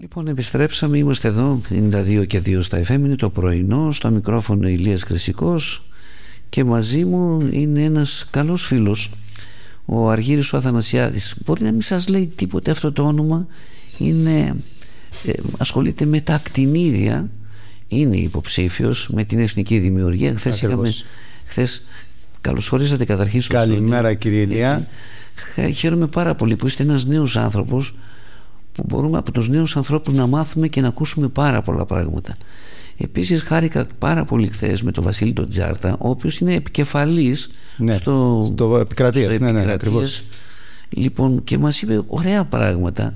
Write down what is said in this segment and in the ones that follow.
Λοιπόν, επιστρέψαμε, είμαστε εδώ 92 και 2 στα FM, είναι το πρωινό, στο μικρόφωνο Ηλίας Κρησικός και μαζί μου είναι ένας καλός φίλος, ο Αργύρης ο Αθανασιάδης. Μπορεί να μην σας λέει τίποτε αυτό το όνομα, είναι, ασχολείται με τα ακτινίδια, είναι υποψήφιος με την εθνική δημιουργία. Χθες καλωσορίσατε καταρχήν στο στούντιο. Καλημέρα κύριε Ηλία. Χαίρομαι πάρα πολύ που είστε ένας νέος άνθρωπος, που μπορούμε από τους νέους ανθρώπους να μάθουμε και να ακούσουμε πάρα πολλά πράγματα. Επίσης χάρηκα πάρα πολύ χθες με τον Βασίλη τον Τσιάρτα, ο οποίος είναι επικεφαλής, ναι, στο Επικρατείας. Ναι, ναι, ακριβώς. Λοιπόν, και μας είπε ωραία πράγματα.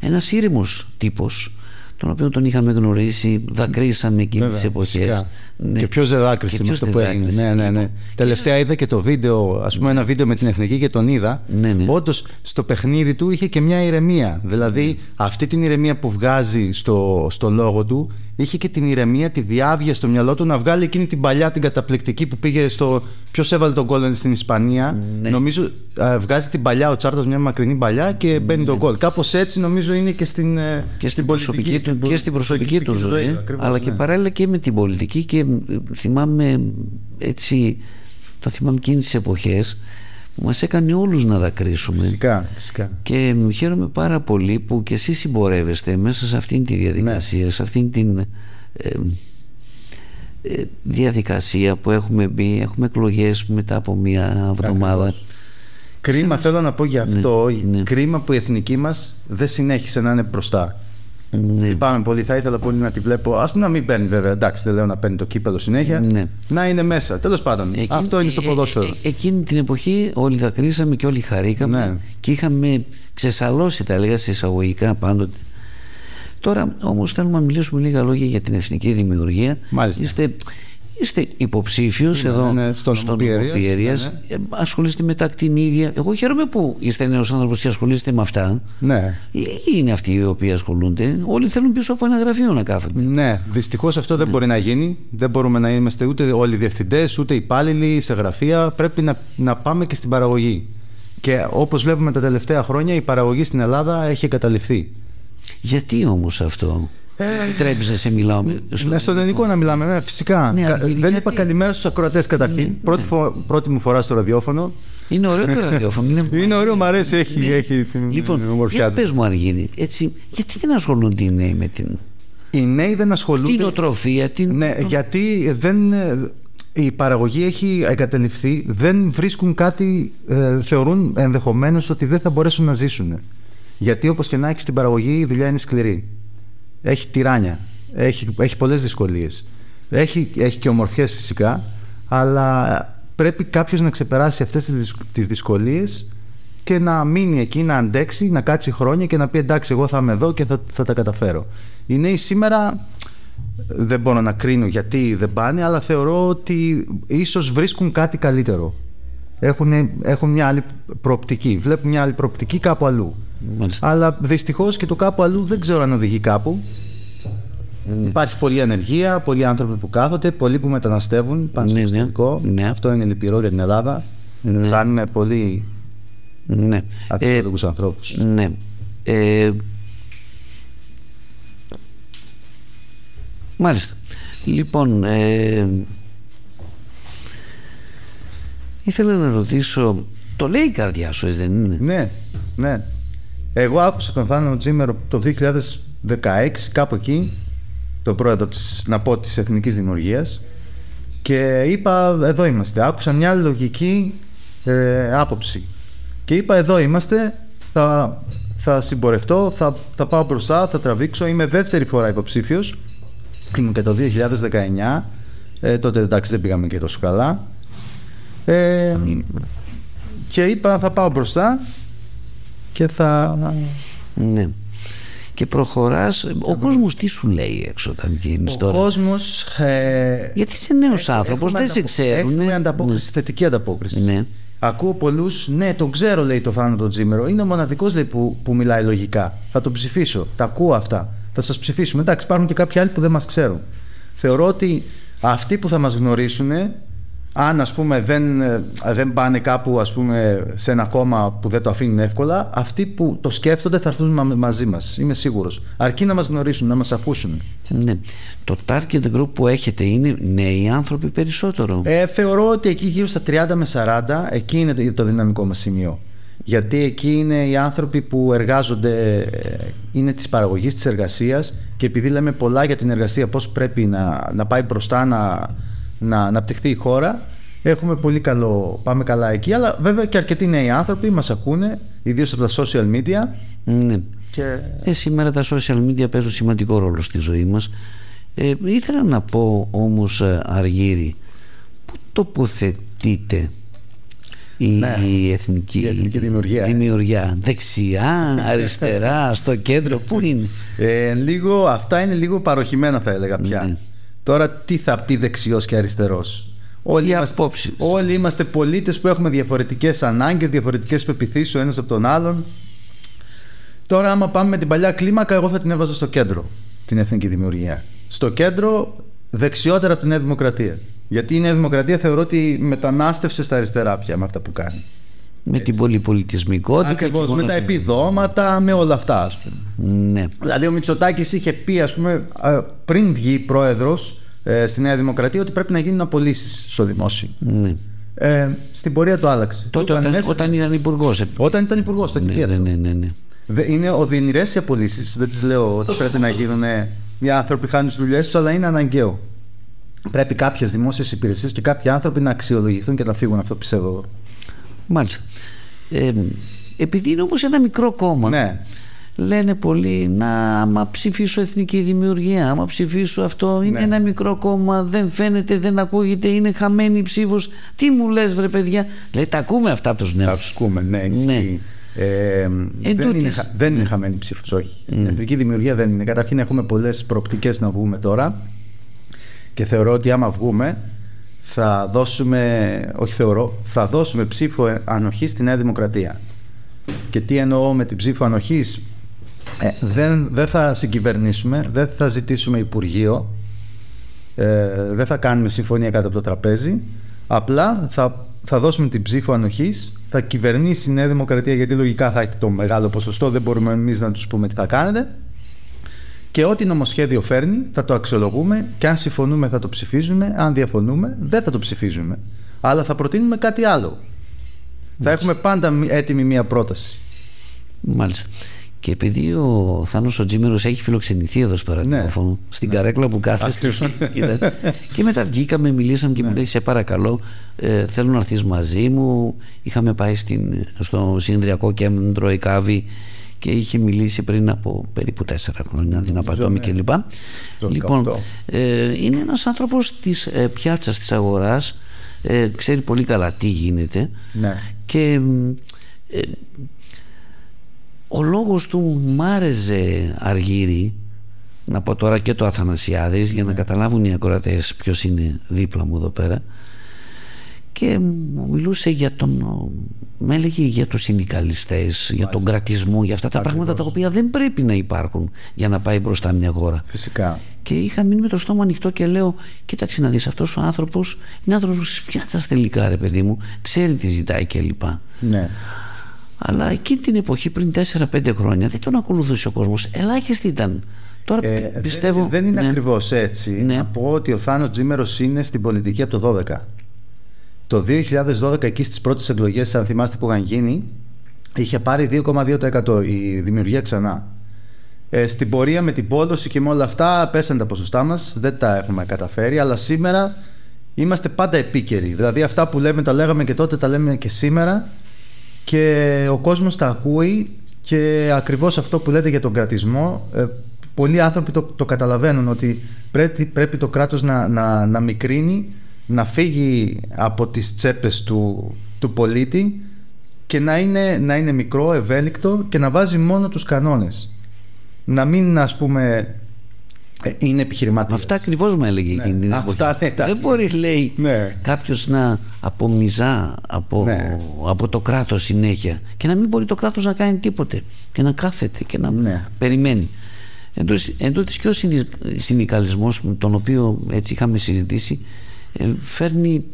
Ένας ήρημος τύπος, τον οποίο τον είχαμε γνωρίσει, δακρύσαμε εκείνες τις εποχές. Ναι. Και ποιος δεν δάκρυσε με αυτό που έγινε. Ναι, ναι, ναι. Τελευταία είδα και το βίντεο, ας πούμε, ναι, ένα βίντεο με την Εθνική και τον είδα. Ναι, ναι. Όντως στο παιχνίδι του είχε και μια ηρεμία. Δηλαδή, ναι, αυτή την ηρεμία που βγάζει στο λόγο του, είχε και την ηρεμία, τη διάβγεια στο μυαλό του να βγάλει εκείνη την παλιά, την καταπληκτική που πήγε στο. Ποιος έβαλε τον γκολ στην Ισπανία. Ναι. Νομίζω βγάζει την παλιά ο Τσάρτας, μια μακρινή παλιά και μπαίνει, ναι, τον γκολ. Κάπως έτσι νομίζω είναι και στην πολιτική του ζωή. Και στην προσωπική του ζωή. Ακριβώς, αλλά, ναι, και παράλληλα και με την πολιτική. Και θυμάμαι έτσι. Το θυμάμαι εκείνες τις εποχές που μας έκανε όλους να δακρύσουμε. Φυσικά, φυσικά. Και χαίρομαι πάρα πολύ που και εσείς συμπορεύεστε μέσα σε αυτήν τη διαδικασία, ναι, σε αυτήν την διαδικασία που έχουμε μπει. Έχουμε εκλογές μετά από μία εβδομάδα. Κρίμα, θέλω να πω για αυτό, ναι, κρίμα που η εθνική μας δεν συνέχισε να είναι μπροστά. Ναι. Λυπάμαι πολύ, θα ήθελα πολύ να τη βλέπω. Ας πούμε να μην παίρνει, βέβαια, εντάξει, δεν λέω να παίρνει το κύπελο συνέχεια, ναι, να είναι μέσα. Τέλος πάντων, αυτό είναι στο ποδόσφαιρο. Εκείνη την εποχή όλοι δακρύσαμε και όλοι χαρήκαμε, ναι, και είχαμε ξεσαλώσει, τα έλεγα σε εισαγωγικά πάντοτε. Τώρα όμως θέλουμε να μιλήσουμε λίγα λόγια για την εθνική δημιουργία. Μάλιστα. Είστε υποψήφιος, ναι, εδώ, ναι, στον Νομοπιερίας, ναι, ασχολείστε με τα ακτινίδια. Εγώ χαίρομαι που είστε νέος άνθρωπος και ασχολείστε με αυτά. Ναι. Λίγοι είναι αυτοί οι οποίοι ασχολούνται. Όλοι θέλουν πίσω από ένα γραφείο να κάθονται. Ναι, δυστυχώς αυτό, ναι, δεν μπορεί να γίνει. Δεν μπορούμε να είμαστε ούτε όλοι διευθυντές, ούτε υπάλληλοι σε γραφεία. Πρέπει να πάμε και στην παραγωγή. Και όπως βλέπουμε τα τελευταία χρόνια, η παραγωγή στην Ελλάδα έχει εγκαταλειφθεί. Γιατί όμως αυτό? Τρέψε, σε μιλάω. Στον ελληνικό να μιλάμε, ναι, φυσικά. Ναι, δεν είπα καλημέρα στους ακροατές καταρχήν. Ναι, πρώτη μου φορά στο ραδιόφωνο. Είναι ωραίο το ραδιόφωνο. Είναι ωραίο, μου αρέσει, έχει την, λοιπόν, ομορφιά του. Πες μου, Αργύρη, γιατί δεν ασχολούνται οι νέοι με την. Οι νέοι δεν ασχολούνται. Την οτροφία, την. Ναι, γιατί η παραγωγή έχει εγκαταλειφθεί, δεν βρίσκουν κάτι, θεωρούν ενδεχομένως ότι δεν θα μπορέσουν να ζήσουν. Γιατί όπως και να έχει την παραγωγή, η δουλειά είναι σκληρή. Έχει τυράνια, έχει πολλές δυσκολίες. Έχει και ομορφιές φυσικά, αλλά πρέπει κάποιος να ξεπεράσει αυτές τις δυσκολίες και να μείνει εκεί, να αντέξει, να κάτσει χρόνια και να πει εντάξει, εγώ θα είμαι εδώ και θα τα καταφέρω. Οι νέοι σήμερα δεν μπορώ να κρίνω γιατί δεν πάνε, αλλά θεωρώ ότι ίσως βρίσκουν κάτι καλύτερο. Έχουν μια άλλη προοπτική, βλέπουν μια άλλη προοπτική κάπου αλλού. Μάλιστα. Αλλά δυστυχώς και το κάπου αλλού δεν ξέρω αν οδηγεί κάπου. Ναι. Υπάρχει πολλή ανεργία, πολλοί άνθρωποι που κάθονται, πολλοί που μεταναστεύουν, πάνε στο εξωτερικό. Ναι, ναι. Αυτό είναι λυπηρό για την Ελλάδα. Ναι. Χάνουμε πολύ, ναι, αξιόλογους ανθρώπους. Ναι. Μάλιστα. Λοιπόν, ήθελα να ρωτήσω, το λέει η καρδιά σου, δεν είναι? Ναι, ναι. Εγώ άκουσα τον Θάνο Τζήμερο το 2016, κάπου εκεί, τον πρόεδρο της Εθνικής Δημιουργίας, και είπα εδώ είμαστε. Άκουσα μια λογική άποψη και είπα εδώ είμαστε, θα συμπορευτώ, θα πάω μπροστά, θα τραβήξω. Είμαι δεύτερη φορά υποψήφιος, ήμουν και το 2019, τότε εντάξει δεν πήγαμε και τόσο καλά, και είπα θα πάω μπροστά και θα. Ναι. Και προχωράς. Ο κόσμος τι σου λέει έξω όταν βγαίνεις τώρα? Ο κόσμος. Γιατί είσαι νέος άνθρωπος, δεν σε ξέρουν. Έχουμε ανταπόκριση, ναι, θετική ανταπόκριση. Ναι. Ακούω πολλούς. Ναι, τον ξέρω, λέει, το Θάνο τον Τζήμερο. Είναι ο μοναδικός, λέει, που μιλάει λογικά. Θα τον ψηφίσω. Τα ακούω αυτά. Θα σας ψηφίσουμε. Εντάξει, υπάρχουν και κάποιοι άλλοι που δεν μας ξέρουν. Θεωρώ ότι αυτοί που θα μας γνωρίσουν, αν ας πούμε δεν πάνε κάπου ας πούμε, σε ένα κόμμα που δεν το αφήνουν εύκολα, αυτοί που το σκέφτονται θα έρθουν μαζί μας, είμαι σίγουρος. Αρκεί να μας γνωρίσουν, να μας ακούσουν. Ναι. Το target group που έχετε είναι νέοι άνθρωποι περισσότερο. Θεωρώ ότι εκεί γύρω στα 30 με 40, εκεί είναι το δυναμικό μας σημείο. Γιατί εκεί είναι οι άνθρωποι που εργάζονται, είναι της παραγωγής, της εργασίας, και επειδή λέμε πολλά για την εργασία, πώς πρέπει να πάει μπροστά, να αναπτυχθεί η χώρα, έχουμε πολύ καλό, πάμε καλά εκεί. Αλλά βέβαια και αρκετοί νέοι άνθρωποι μας ακούνε, ιδίως από τα social media. Ναι. Και... σήμερα τα social media παίζουν σημαντικό ρόλο στη ζωή μας. Ήθελα να πω όμως, Αργύρη, πού τοποθετείτε η εθνική δημιουργία? Δεξιά, αριστερά, στο κέντρο, πού είναι? Αυτά είναι λίγο παροχημένα, θα έλεγα πια. Ναι. Τώρα τι θα πει δεξιός και αριστερός? Όλοι είμαστε πολίτες που έχουμε διαφορετικές ανάγκες, διαφορετικές πεποιθήσεις ο ένας από τον άλλον. Τώρα άμα πάμε με την παλιά κλίμακα, εγώ θα την έβαζα στο κέντρο, την εθνική δημιουργία. Στο κέντρο, δεξιότερα από τη Νέα Δημοκρατία. Γιατί η Νέα Δημοκρατία θεωρώ ότι μετανάστευσε στα αριστερά πια με αυτά που κάνει. Με την πολυπολιτισμικότητα. Ακριβώς, με τα επιδόματα, με όλα αυτά, ας πούμε. Ναι. Δηλαδή ο Μητσοτάκης είχε πει, ας πούμε, πριν βγει πρόεδρος στη Νέα Δημοκρατία, ότι πρέπει να γίνουν απολύσεις στο δημόσιο. Ναι. Στην πορεία το άλλαξε. Τότε όταν ήταν υπουργός. Όταν ήταν υπουργός, το κοιτήριο. Ναι. Είναι οδυνηρές οι απολύσεις. Δεν τις λέω ότι πρέπει να γίνουν. Οι άνθρωποι χάνουν τις δουλειές τους, αλλά είναι αναγκαίο. Πρέπει κάποιες δημόσιες υπηρεσίες και κάποιοι άνθρωποι να αξιολογηθούν και να φύγουν, αυτό πιστεύω. Μάλιστα. Επειδή είναι όμως ένα μικρό κόμμα, ναι. Λένε πολλοί, να άμα ψηφίσω εθνική δημιουργία, άμα ψηφίσω αυτό, είναι, ναι, ένα μικρό κόμμα, δεν φαίνεται, δεν ακούγεται, είναι χαμένη η ψήφος. Τι μου λες, βρε παιδιά? Δηλαδή τα ακούμε αυτά από τους νέους. Τα ακούμε, ναι, ναι. Δεν είναι χαμένη η ψήφος, όχι. Στην εθνική δημιουργία δεν είναι. Καταρχήν έχουμε πολλές προοπτικές να βγούμε τώρα. Και θεωρώ ότι άμα βγούμε θα δώσουμε, θα δώσουμε ψήφο ανοχή στη Νέα Δημοκρατία. Και τι εννοώ με την ψήφο ανοχής? Δεν θα συγκυβερνήσουμε, δεν θα ζητήσουμε υπουργείο, δεν θα κάνουμε συμφωνία κάτω από το τραπέζι. Απλά θα δώσουμε την ψήφο ανοχής, θα κυβερνήσει η Νέα Δημοκρατία, γιατί λογικά θα έχει το μεγάλο ποσοστό, δεν μπορούμε εμείς να τους πούμε τι θα κάνετε. Και ό,τι νομοσχέδιο φέρνει θα το αξιολογούμε, και αν συμφωνούμε θα το ψηφίζουμε, αν διαφωνούμε δεν θα το ψηφίζουμε. Αλλά θα προτείνουμε κάτι άλλο. Μάλιστα. Θα έχουμε πάντα έτοιμη μία πρόταση. Μάλιστα. Και επειδή ο Θάνος ο Τζήμερος έχει φιλοξενηθεί εδώ στο ραδιόφωνο, ναι, στην, ναι, καρέκλα που κάθεστε, και μετά βγήκαμε, μιλήσαμε και, ναι, μου λέει, σε παρακαλώ, θέλω να έρθεις μαζί μου. Είχαμε πάει στο Συνδριακό Κέντρο Ικάβη και είχε μιλήσει πριν από περίπου 4 χρόνια, δυναπατώμη κλπ. Λοιπόν, είναι ένας άνθρωπος της πιάτσας, της αγοράς, ξέρει πολύ καλά τι γίνεται, ναι, και ο λόγος του μ' άρεσε, Αργύρη, να πω τώρα και το Αθανασιάδης, ναι, για να καταλάβουν οι ακροατές ποιος είναι δίπλα μου εδώ πέρα. Και μου μιλούσε για με έλεγε για τους συνδικαλιστές, μάλιστα, για τον κρατισμό, για αυτά τα, ακριβώς, πράγματα τα οποία δεν πρέπει να υπάρχουν για να πάει μπροστά μια χώρα. Φυσικά. Και είχα μείνει με το στόμα ανοιχτό και λέω, κοίταξε να δεις, αυτός ο άνθρωπος είναι άνθρωπος της πιάτσας τελικά, ρε παιδί μου, ξέρει τι ζητάει κλπ. Ναι. Αλλά εκείνη την εποχή, πριν 4-5 χρόνια, δεν τον ακολουθούσε ο κόσμος. Ελάχιστοι ήταν. Τώρα πιστεύω. Δεν είναι, ναι, ακριβώς έτσι. Ναι. Να πω ότι ο Θάνος Τζήμερος είναι στην πολιτική από το 2012. Το 2012, εκεί στις πρώτες εκλογές, αν θυμάστε που είχαν γίνει, είχε πάρει 2,2% η δημιουργία ξανά. Στην πορεία με την πόλωση και με όλα αυτά πέσαν τα ποσοστά μας, δεν τα έχουμε καταφέρει, αλλά σήμερα είμαστε πάντα επίκαιροι. Δηλαδή αυτά που λέμε τα λέγαμε και τότε, τα λέμε και σήμερα, και ο κόσμος τα ακούει, και ακριβώς αυτό που λέτε για τον κρατισμό, πολλοί άνθρωποι το καταλαβαίνουν, ότι πρέπει το κράτος να μικρύνει, να φύγει από τις τσέπες του πολίτη και να είναι μικρό, ευέλικτο, και να βάζει μόνο τους κανόνες. Να μην, ας πούμε, είναι επιχειρηματικός. Αυτά ακριβώς μου έλεγε, ναι, εκείνη την εποχή. Δεν μπορεί, λέει, ναι, κάποιος να απομυζά ναι, από το κράτος συνέχεια, και να μην μπορεί το κράτος να κάνει τίποτε, και να κάθεται και να, ναι, περιμένει. Εντός και ο συνδικαλισμός, τον οποίο έτσι είχαμε συζητήσει, φέρνει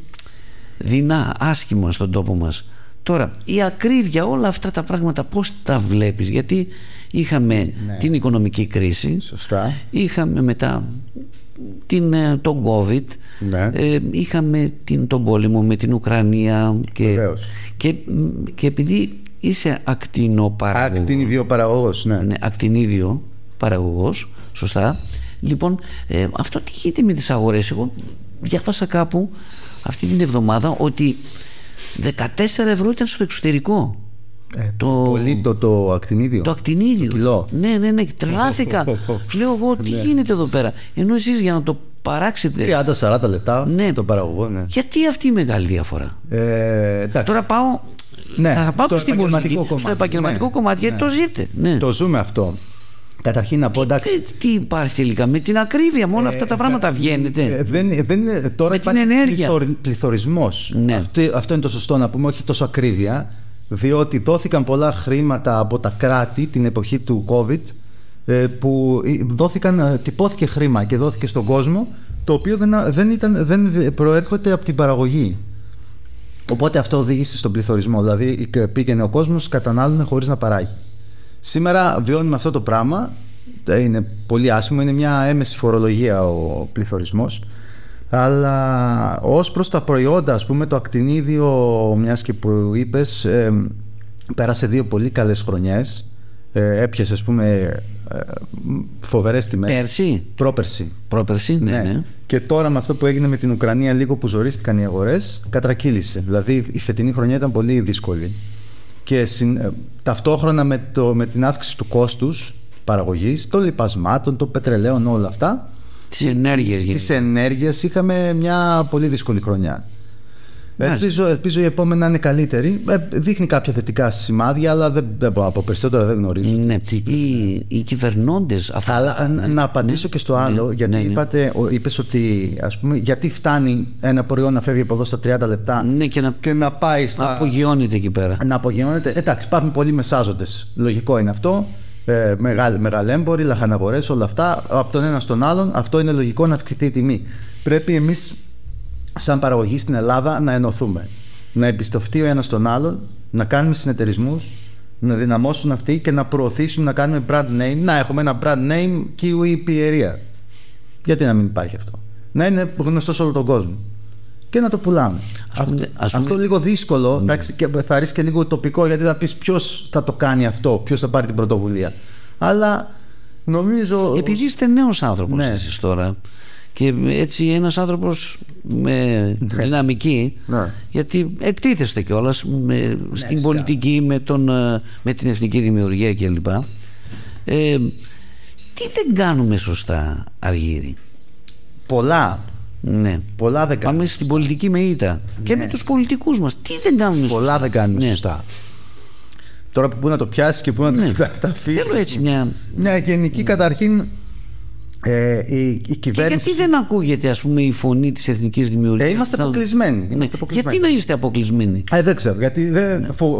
δεινά, άσχημα στον τόπο μας. Τώρα, η ακρίβεια, όλα αυτά τα πράγματα πώς τα βλέπεις? Γιατί είχαμε την οικονομική κρίση. Σωστά. Είχαμε μετά τον COVID, είχαμε τον πόλεμο με την Ουκρανία και επειδή είσαι ακτινοπαραγωγός, ακτινίδιο παραγωγός, σωστά. Λοιπόν, αυτό τι γίνεται με τις αγορές? Εγώ διάβασα κάπου αυτή την εβδομάδα ότι 14 € ήταν στο εξωτερικό. Πολύ το ακτινίδιο. Το ακτινίδιο. Το κιλό. Ναι, τρελάθηκα. Λέω εγώ, τι γίνεται εδώ πέρα? Ενώ εσείς για να το παράξετε 30-40 λεπτά το παραγωγό. Γιατί αυτή η μεγάλη διαφορά? Τώρα πάω, θα πάω στο στην πολιτική, κομμάτι. Στο επαγγελματικό κομμάτι, γιατί το ζείτε. Το ζούμε αυτό. Καταρχήν να πω, εντάξει. Τι υπάρχει τελικά με την ακρίβεια, με όλα αυτά τα πράγματα βγαίνετε? Δεν είναι τώρα με την ενέργεια. Πληθωρισμός. Αυτό είναι το σωστό να πούμε, όχι τόσο ακρίβεια. Διότι δόθηκαν πολλά χρήματα από τα κράτη την εποχή του COVID, που τυπώθηκε χρήμα και δόθηκε στον κόσμο, το οποίο δεν προέρχεται από την παραγωγή. Οπότε αυτό οδήγησε στον πληθωρισμό. Δηλαδή πήγαινε ο κόσμος, κατανάλωνε χωρίς να παράγει. Σήμερα βιώνουμε αυτό το πράγμα. Είναι πολύ άσχημο, είναι μια έμεση φορολογία ο πληθωρισμός. Αλλά ως προς τα προϊόντα, ας πούμε, το ακτινίδιο, μιας και που είπες, πέρασε δύο πολύ καλές χρονιές. Έπιασε, ας πούμε, φοβερές τιμές. Πέρσι. Πρόπερσι, ναι. Και τώρα με αυτό που έγινε με την Ουκρανία, λίγο που ζορίστηκαν οι αγορές, κατρακύλησε. Δηλαδή η φετινή χρονιά ήταν πολύ δύσκολη. Και ταυτόχρονα με την αύξηση του κόστους παραγωγής, των λιπασμάτων, των πετρελαίων, όλα αυτά. Τις ενέργειες είχαμε μια πολύ δύσκολη χρονιά. Ελπίζω η επόμενη να είναι καλύτερη. Δείχνει κάποια θετικά σημάδια, αλλά από περισσότερα δεν γνωρίζω. Ναι, οι κυβερνώντες αυτά. Αλλά να απαντήσω και στο άλλο, γιατί είπες ότι, ας πούμε, γιατί φτάνει ένα προϊόν να φεύγει από εδώ στα 30 λεπτά και να πάει στα. Να απογειώνεται εκεί πέρα. Να απογειώνεται. Εντάξει, υπάρχουν πολλοί μεσάζοντες. Λογικό είναι αυτό. Μεγαλέμποροι, λαχαναγορές, όλα αυτά, από τον ένα στον άλλον, αυτό είναι λογικό να αυξηθεί η τιμή. Πρέπει εμείς, σαν παραγωγή στην Ελλάδα, να ενωθούμε. Να εμπιστευτεί ο ένας τον άλλον, να κάνουμε συνεταιρισμούς, να δυναμώσουν αυτοί και να προωθήσουν, να κάνουμε brand name, να έχουμε ένα brand name Kiwi Πιερία. Γιατί να μην υπάρχει αυτό? Να είναι γνωστό σε όλο τον κόσμο. Και να το πουλάμε. Αυτό λίγο δύσκολο, εντάξει, και θα ρίξει και λίγο ουτοπικό, γιατί θα πεις ποιος θα το κάνει αυτό, ποιος θα πάρει την πρωτοβουλία. Αλλά νομίζω. Επειδή είστε νέος άνθρωπος εσείς τώρα, και έτσι ένας άνθρωπος με δυναμική, γιατί εκτίθεστε κιόλας στην πολιτική, με την εθνική δημιουργία κλπ. Τι δεν κάνουμε σωστά, Αργύρη? Πολλά δεν κάνουμε. Πάμε στην πολιτική με ήττα. Και με τους πολιτικούς μας. Τι δεν κάνουμε σωστά? Πολλά δεν κάνουμε σωστά. Τώρα που να το πιάσεις και που να τα αφήσεις. Θέλω έτσι μια γενική. Καταρχήν, η κυβέρνηση. Και γιατί δεν ακούγεται, ας πούμε, η φωνή της εθνικής δημιουργίας? Είμαστε αποκλεισμένοι. Γιατί να είστε αποκλεισμένοι? Δεν ξέρω. Γιατί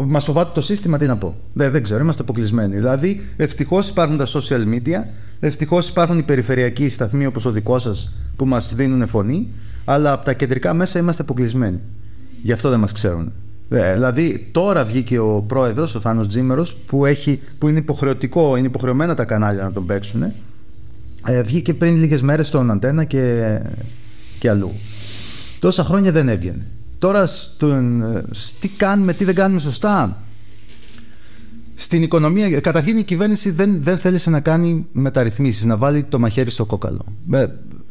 μας φοβάται το σύστημα, τι να πω. Δεν ξέρω. Είμαστε αποκλεισμένοι. Δηλαδή, ευτυχώς υπάρχουν τα social media, ευτυχώς υπάρχουν οι περιφερειακοί σταθμοί όπως ο δικός σας που μας δίνουν φωνή, αλλά από τα κεντρικά μέσα είμαστε αποκλεισμένοι. Γι' αυτό δεν μας ξέρουν. Δηλαδή, τώρα βγήκε ο πρόεδρος, ο Θάνος Τζήμερος, που είναι υποχρεωτικό, είναι υποχρεωμένα τα κανάλια να τον παίξουν. Βγήκε πριν λίγες μέρες στον Αντένα και αλλού. Τόσα χρόνια δεν έβγαινε. Τώρα τι κάνουμε, τι δεν κάνουμε σωστά στην οικονομία? Καταρχήν η κυβέρνηση δεν θέλησε να κάνει μεταρρυθμίσεις, να βάλει το μαχαίρι στο κόκαλο.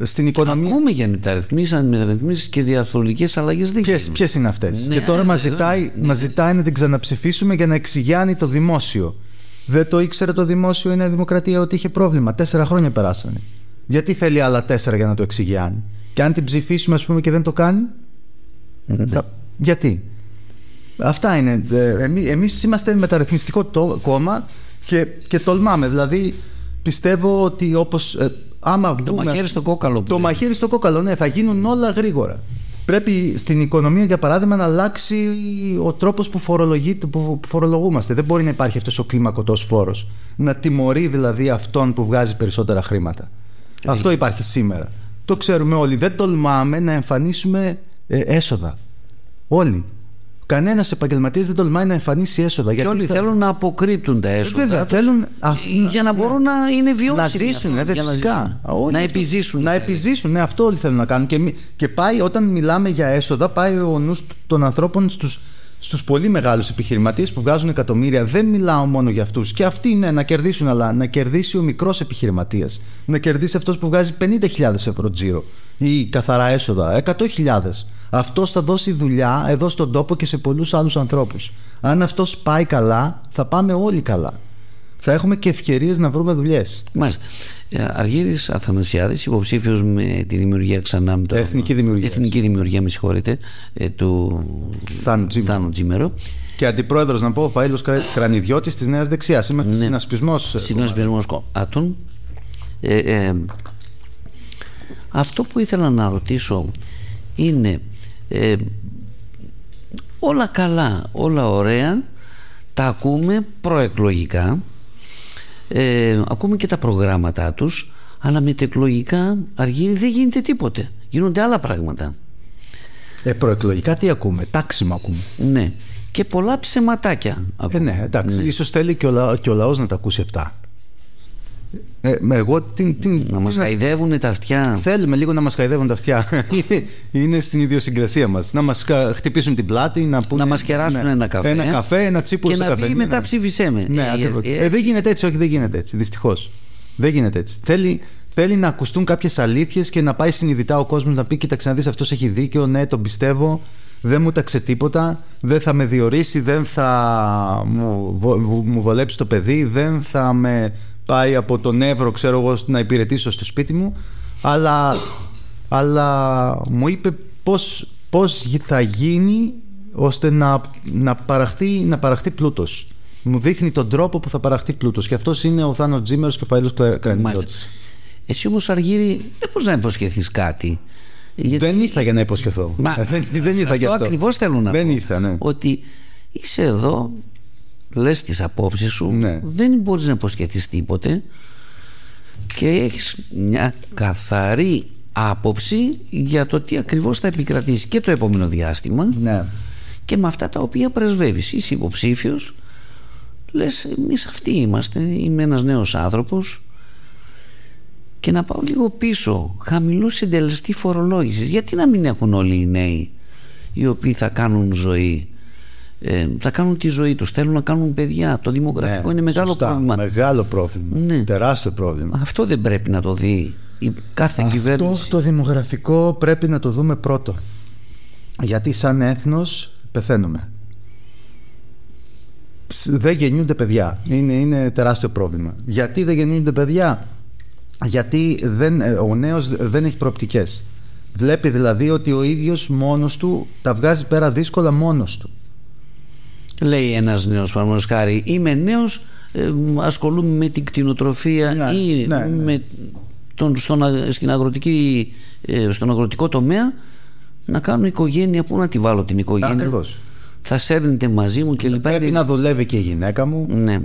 Στην οικονομία. Ακούμε για μεταρρυθμίσεις και διαρθρωτικές αλλαγές. Ποιες είναι αυτές? Και τώρα μας ζητάει να την ξαναψηφίσουμε για να εξηγιάνει το δημόσιο. Δεν το ήξερε το δημόσιο η Νέα Δημοκρατία ότι είχε πρόβλημα. 4 χρόνια περάσανε. Γιατί θέλει άλλα 4 για να το εξηγιάνει? Και αν την ψηφίσουμε, ας πούμε, και δεν το κάνει. Γιατί? Αυτά είναι. Εμείς είμαστε μεταρρυθμιστικό κόμμα και τολμάμε. Δηλαδή πιστεύω ότι όπως. Άμα βγούμε, το μαχαίρι στο κόκαλο. Το μαχαίρι στο κόκαλο, θα γίνουν όλα γρήγορα. Πρέπει στην οικονομία, για παράδειγμα, να αλλάξει ο τρόπος που φορολογούμαστε. Δεν μπορεί να υπάρχει αυτός ο κλιμακωτός φόρος. Να τιμωρεί δηλαδή αυτόν που βγάζει περισσότερα χρήματα. Αυτό υπάρχει σήμερα. Το ξέρουμε όλοι. Δεν τολμάμε να εμφανίσουμε έσοδα. Όλοι. Κανένας επαγγελματίας δεν τολμάει να εμφανίσει έσοδα. Και γιατί όλοι θέλουν να αποκρύπτουν τα έσοδα. Βέβαια, τους, θέλουν για να μπορούν να είναι βιώσιμοι. Να ζήσουν, φυσικά. Να επιζήσουν. Να επιζήσουν, ναι, αυτό όλοι θέλουν να κάνουν. Και πάει, όταν μιλάμε για έσοδα, πάει ο νους των ανθρώπων στους πολύ μεγάλους επιχειρηματίες που βγάζουν εκατομμύρια. Δεν μιλάω μόνο για αυτούς. Και αυτοί, ναι, να κερδίσουν, αλλά να κερδίσει ο μικρός επιχειρηματίας. Να κερδίσει αυτός που βγάζει 50.000 ευρώ τζίρο ή καθαρά έσοδα, 100.000. Αυτός θα δώσει δουλειά εδώ στον τόπο και σε πολλούς άλλους ανθρώπους. Αν αυτός πάει καλά, θα πάμε όλοι καλά. Θα έχουμε και ευκαιρίες να βρούμε δουλειές. Μάλιστα. Αργύρης Αθανασιάδης, υποψήφιος με τη δημιουργία ξανά. Εθνική δημιουργία, με συγχωρείτε, του Θάνου Τζήμερο. Και αντιπρόεδρος, να πω, ο Φαήλος Κρανιδιώτης της Νέας Δεξιάς. Είμαστε συνασπισμός κομμάτων. Αυτό που ήθελα να ρωτήσω είναι... όλα καλά, όλα ωραία, τα ακούμε προεκλογικά, ακούμε και τα προγράμματά τους, αλλά μετεκλογικά, Αργύρη, δεν γίνεται τίποτε, γίνονται άλλα πράγματα. Προεκλογικά τι ακούμε, τάξιμα ακούμε. Ναι, και πολλά ψεματάκια ακούμε. Ναι, εντάξει, ναι. Ίσως θέλει και ο λαός να τα ακούσει αυτά. Να μας χαϊδεύουν τα αυτιά. Θέλουμε λίγο να μας χαϊδεύουν τα αυτιά. Είναι στην ιδιοσυγκρασία μας. Να μας χτυπήσουν την πλάτη. Να μας κεράσουν ένα καφέ, ένα τσίπουρο στο καφέ. Και να πει μετά ψήφισέ με. Δεν γίνεται έτσι, όχι, δεν γίνεται έτσι. Δυστυχώς. Δεν γίνεται έτσι. Θέλει να ακουστούν κάποιες αλήθειες και να πάει συνειδητά ο κόσμος να πει: κοίταξε να δεις, αυτός έχει δίκιο. Ναι, τον πιστεύω. Δεν μου ταξε τίποτα. Δεν θα με διορίσει. Δεν θα μου βολέψει το παιδί. Δεν θα με πάει από τον Εύρο, ξέρω εγώ, να υπηρετήσω στο σπίτι μου. Αλλά μου είπε πώς θα γίνει ώστε να παραχθεί πλούτος. Μου δείχνει τον τρόπο που θα παραχθεί πλούτος. Και αυτός είναι ο Θάνος Τζήμερος και ο Φαήλος Κρανιδιώτης. Εσύ όμως, Αργύρη, δεν μπορείς να υποσχεθείς κάτι. Γιατί... Δεν ήρθα για να υποσχεθώ. Δεν ήρθα για αυτό. Ακριβώς θέλω να πω. Ναι. Ότι είσαι εδώ... Λες τις απόψεις σου, ναι. Δεν μπορείς να υποσχεθείς τίποτε και έχεις μια καθαρή άποψη για το τι ακριβώς θα επικρατήσει και το επόμενο διάστημα, ναι. Και με αυτά τα οποία πρεσβεύεις. Είσαι υποψήφιος, λες εμείς αυτοί είμαστε, είμαι ένας νέος άνθρωπος και να πάω λίγο πίσω, χαμηλού συντελεστή φορολόγησης. Γιατί να μην έχουν όλοι οι νέοι οι οποίοι θα κάνουν ζωή, θα κάνουν τη ζωή τους, θέλουν να κάνουν παιδιά. Το δημογραφικό, ναι, είναι μεγάλο, σωστά, πρόβλημα. Μεγάλο πρόβλημα, ναι. Τεράστιο πρόβλημα. Αυτό δεν πρέπει να το δει η κάθε κυβέρνηση. Αυτό το δημογραφικό πρέπει να το δούμε πρώτο. Γιατί σαν έθνος πεθαίνουμε. Δεν γεννιούνται παιδιά. Είναι τεράστιο πρόβλημα. Γιατί δεν γεννιούνται παιδιά? Γιατί ο νέος δεν έχει προοπτικές. Βλέπει δηλαδή ότι ο ίδιος μόνος του τα βγάζει πέρα δύσκολα μόνος του. Λέει ένας νέος, παραδείγματος χάρη, είμαι νέος, ασχολούμαι με την κτηνοτροφία, ναι, ή ναι, ναι. Με στον αγροτικό τομέα, να κάνω οικογένεια. Πού να τη βάλω την οικογένεια? Ακριβώς. Θα σέρνετε μαζί μου και λοιπά. Πρέπει να δουλεύει και η γυναίκα μου, ναι.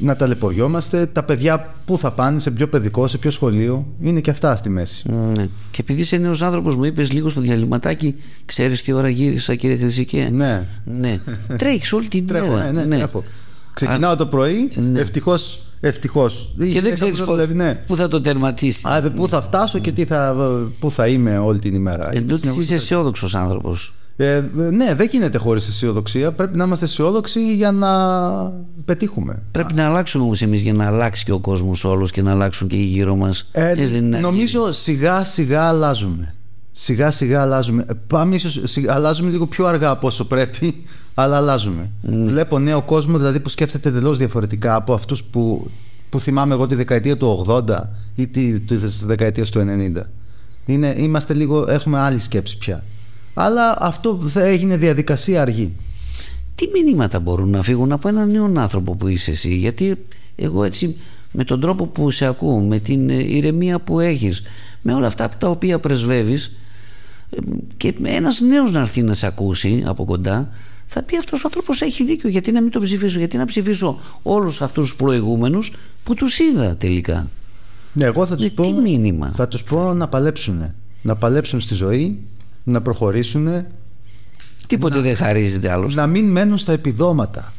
Να ταλαιπωριόμαστε. Τα παιδιά πού θα πάνε, σε ποιο παιδικό, σε ποιο σχολείο? Είναι και αυτά στη μέση, ναι. Και επειδή είσαι νέος άνθρωπος, μου είπες λίγο στο διαλυματάκι, ξέρεις τι ώρα γύρισα, κύριε Χρυσικέ? Ναι, ναι. Τρέχεις όλη την μέρα, ναι, ναι, ναι. Ξεκινάω το πρωί, ναι. Ευτυχώς. Και δεν ξέρεις πού θα το τερματίσει. Πού θα φτάσω και πού θα είμαι όλη την ημέρα. Εντούτοις είσαι αισιόδοξος άνθρωπος. Ναι, δεν γίνεται χωρίς αισιοδοξία. Πρέπει να είμαστε αισιόδοξοι για να πετύχουμε. Πρέπει να αλλάξουμε όμως εμείς για να αλλάξει και ο κόσμος όλος και να αλλάξουν και οι γύρω μας. Νομίζω σιγά σιγά αλλάζουμε. Σιγά σιγά αλλάζουμε. Πάμε ίσως αλλάζουμε λίγο πιο αργά από όσο πρέπει, αλλά αλλάζουμε. Βλέπω νέο κόσμο δηλαδή που σκέφτεται τελώς διαφορετικά από αυτούς που θυμάμαι εγώ τη δεκαετία του 80 ή τις δεκαετίες του 90. Είμαστε λίγο, έχουμε άλλη σκέψη πια. Αλλά αυτό θα έγινε διαδικασία αργή. Τι μηνύματα μπορούν να φύγουν από έναν νέο άνθρωπο που είσαι εσύ? Γιατί εγώ έτσι, με τον τρόπο που σε ακούω, με την ηρεμία που έχεις, με όλα αυτά τα οποία πρεσβεύεις, και ένας νέος να έρθει να σε ακούσει από κοντά, θα πει αυτός ο άνθρωπος έχει δίκιο, γιατί να μην τον ψηφίσω? Γιατί να ψηφίσω όλους αυτούς τους προηγούμενους που τους είδα τελικά? Εγώ θα τους πω να παλέψουν στη ζωή, να προχωρήσουν, Τίποτε δεν χαρίζεται άλλωστε. Να μην μένουν στα επιδόματα.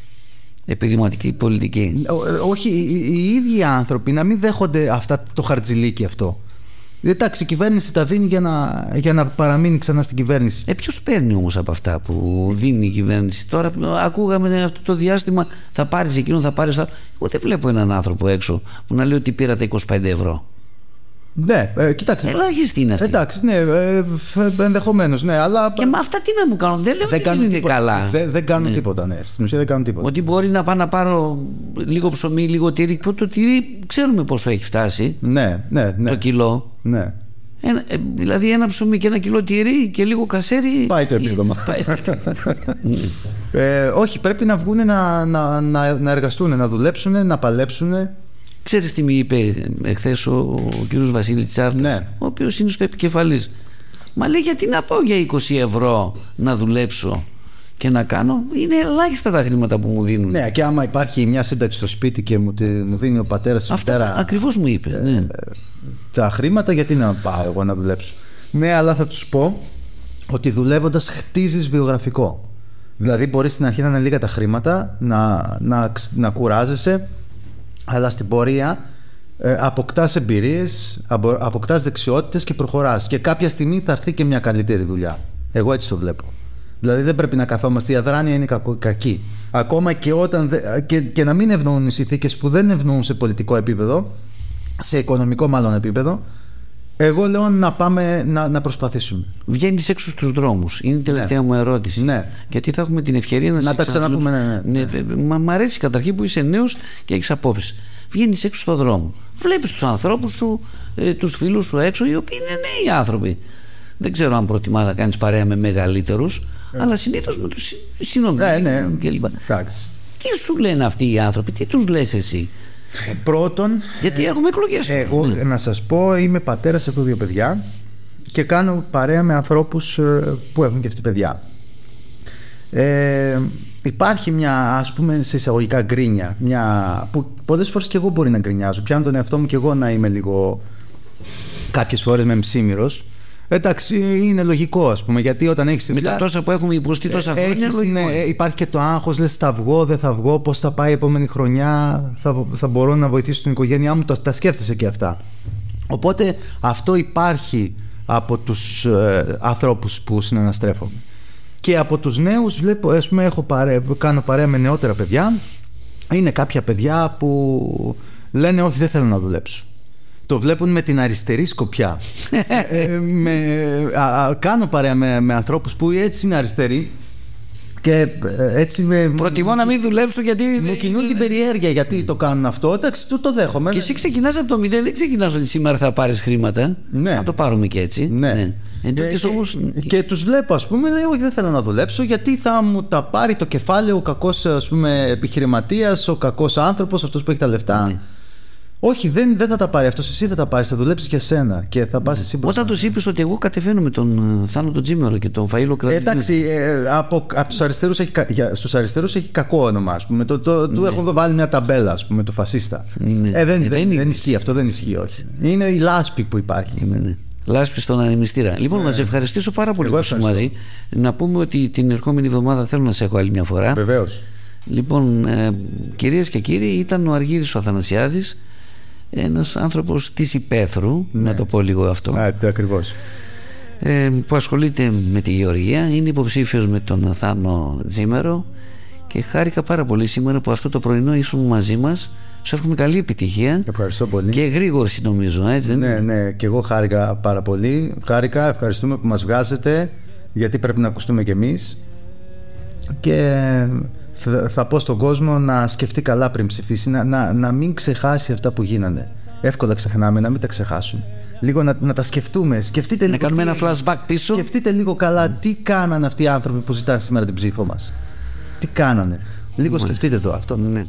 Επιδηματική πολιτική. Όχι, οι ίδιοι άνθρωποι να μην δέχονται αυτά, το χαρτζηλίκι αυτό. Εντάξει, η κυβέρνηση τα δίνει για να παραμείνει ξανά στην κυβέρνηση. Ποιος παίρνει όμως από αυτά που δίνει η κυβέρνηση? Τώρα ακούγαμε αυτό το διάστημα, θα πάρεις εκείνο, θα πάρεις άλλο. Εγώ δεν βλέπω έναν άνθρωπο έξω που να λέει ότι πήρα τα 25 ευρώ. Ναι, κοιτάξτε. Ελάχιστη είναι αυτή. Εντάξει, ναι, ενδεχομένως, ναι, αλλά. Και με αυτά τι να μου κάνουν? Δεν λέω ότι δεν είναι καλά. Δεν κάνουν τίποτα, ναι. Στην ουσία δεν κάνουν τίποτα. Ότι μπορεί να πάω να πάρω λίγο ψωμί, λίγο τύρι. Το τύρι ξέρουμε πόσο έχει φτάσει. Ναι, ναι, ναι. Το κιλό. Ναι. Δηλαδή ένα ψωμί και ένα κιλό τυρί και λίγο κασέρι. Πάει το επίδομα. Όχι, πρέπει να βγουν να εργαστούν, να δουλέψουν, να παλέψουν. Ξέρεις τι μου είπε εχθές ο κύριος Βασίλης Τσιάρτας, ναι, ο οποίος είναι στο επικεφαλής. Μα λέει, γιατί να πάω για 20 ευρώ να δουλέψω και να κάνω? Είναι ελάχιστα τα χρήματα που μου δίνουν. Ναι, και άμα υπάρχει μια σύνταξη στο σπίτι και μου δίνει ο πατέρας, η μητέρα. Ακριβώς μου είπε. Ναι. Τα χρήματα, γιατί να πάω εγώ να δουλέψω? Ναι, αλλά θα τους πω ότι δουλεύοντας χτίζεις βιογραφικό. Δηλαδή μπορείς στην αρχή να είναι λίγα τα χρήματα, να κουράζεσαι, αλλά στην πορεία αποκτάς εμπειρίες, αποκτάς δεξιότητες και προχωράς. Και κάποια στιγμή θα έρθει και μια καλύτερη δουλειά. Εγώ έτσι το βλέπω. Δηλαδή δεν πρέπει να καθόμαστε. Η αδράνεια είναι κακή. Ακόμα και όταν και να μην ευνοούν οι συνθήκες που δεν ευνοούν σε πολιτικό επίπεδο, σε οικονομικό μάλλον επίπεδο, εγώ λέω να πάμε να προσπαθήσουμε. Βγαίνεις έξω στους δρόμους. Είναι η τελευταία μου ερώτηση. Ναι. Γιατί θα έχουμε την ευκαιρία να τα ξαναπούμε. Ναι. Μ' αρέσει καταρχήν που είσαι νέος και έχεις απόψεις. Βγαίνεις έξω στον δρόμο. Βλέπεις τους ανθρώπους σου, τους φίλους σου έξω, οι οποίοι είναι νέοι άνθρωποι. Δεν ξέρω αν προτιμάς να κάνεις παρέα με μεγαλύτερους, αλλά συνήθως με τους συνομιλείς. Ναι. Τι σου λένε αυτοί οι άνθρωποι, τι τους λες εσύ? Πρώτον, γιατί έχουμε εκλογές. Εγώ να σας πω, είμαι πατέρας, έχω 2 παιδιά και κάνω παρέα με ανθρώπους που έχουν και αυτοί παιδιά. Υπάρχει μια, ας πούμε, σε εισαγωγικά γκρίνια, που πολλές φορές και εγώ μπορεί να γκρινιάζω. Πιάνω τον εαυτό μου και εγώ να είμαι λίγο, κάποιες φορές με μψήμυρος. Εντάξει, είναι λογικό, ας πούμε, γιατί όταν έχεις. Με τα τόσα που έχουμε υποστεί τόσα χρόνια. Υπάρχει και το άγχος, λες, θα βγω, δεν θα βγω, πώς θα πάει η επόμενη χρονιά, θα μπορώ να βοηθήσω την οικογένειά μου. Τα σκέφτεσαι και αυτά. Οπότε αυτό υπάρχει από τους ανθρώπους που συναναστρέφω. Και από τους νέους, βλέπω, ας πούμε, κάνω παρέα με νεότερα παιδιά. Είναι κάποια παιδιά που λένε, όχι, δεν θέλω να δουλέψω. Το βλέπουν με την αριστερή σκοπιά. Κάνω παρέα με ανθρώπους που έτσι είναι αριστεροί και έτσι με. Προτιμώ να μην δουλέψω, γιατί. Μου κινούν την περιέργεια γιατί το κάνουν αυτό. Εντάξει, το δέχομαι. Και εσύ ξεκινάς από το 0, δεν ξεκινάς ότι σήμερα θα πάρεις χρήματα. Ναι. Να το πάρουμε και έτσι. Ναι. Και τους βλέπω, ας πούμε, λέει, όχι, δεν θέλω να δουλέψω, γιατί θα μου τα πάρει το κεφάλαιο ο κακός, ας πούμε, επιχειρηματίας, ο κακός άνθρωπος, αυτός που έχει τα λεφτά. Ναι. Όχι, δεν θα τα πάρει αυτός, εσύ θα τα πάρεις, θα δουλέψεις για σένα και θα πας εσύ μπροστά. Όταν τους είπες ότι εγώ κατεβαίνω με τον Θάνο τον Τζήμερο και τον Φαήλο Κρανιδιώτη. Εντάξει, από τους αριστερούς στους αριστερούς έχει κακό όνομα, ας πούμε. Του έχουν βάλει μια ταμπέλα, ας πούμε, το φασίστα. Ναι. Δεν ισχύει αυτό, δεν ισχύει, όχι. Είναι η λάσπη που υπάρχει. Ναι. Λάσπη στον ανεμιστήρα. Λοιπόν, να σε ευχαριστήσω πάρα πολύ που είσαι μαζί. Να πούμε ότι την ερχόμενη εβδομάδα θέλω να σε έχω άλλη μια φορά. Βεβαίως. Λοιπόν, κυρίες και κύριοι, ήταν ο Αργύρης ο Αθανασιάδης. Ένας άνθρωπος της υπαίθρου, ναι, να το πω λίγο αυτό. Ακριβώς. Που ασχολείται με τη γεωργία. Είναι υποψήφιος με τον Θάνο Τζήμερο. Και χάρηκα πάρα πολύ σήμερα που αυτό το πρωινό ήσουν μαζί μας. Σου εύχομαι καλή επιτυχία. Ευχαριστώ πολύ. Και γρήγορση, νομίζω, έτσι? Ναι, και εγώ χάρηκα πάρα πολύ. Χάρηκα, ευχαριστούμε που μας βγάζετε, γιατί πρέπει να ακουστούμε κι εμείς. Και θα πω στον κόσμο να σκεφτεί καλά πριν ψηφίσει, να μην ξεχάσει αυτά που γίνανε. Εύκολα ξεχνάμε, να μην τα ξεχάσουμε. Λίγο να τα σκεφτούμε. Σκεφτείτε λίγο, κάνουμε ένα flashback πίσω. Σκεφτείτε λίγο καλά τι κάνανε αυτοί οι άνθρωποι που ζητάνε σήμερα την ψήφο μας. Τι κάνανε. Λίγο σκεφτείτε το αυτό. Ναι.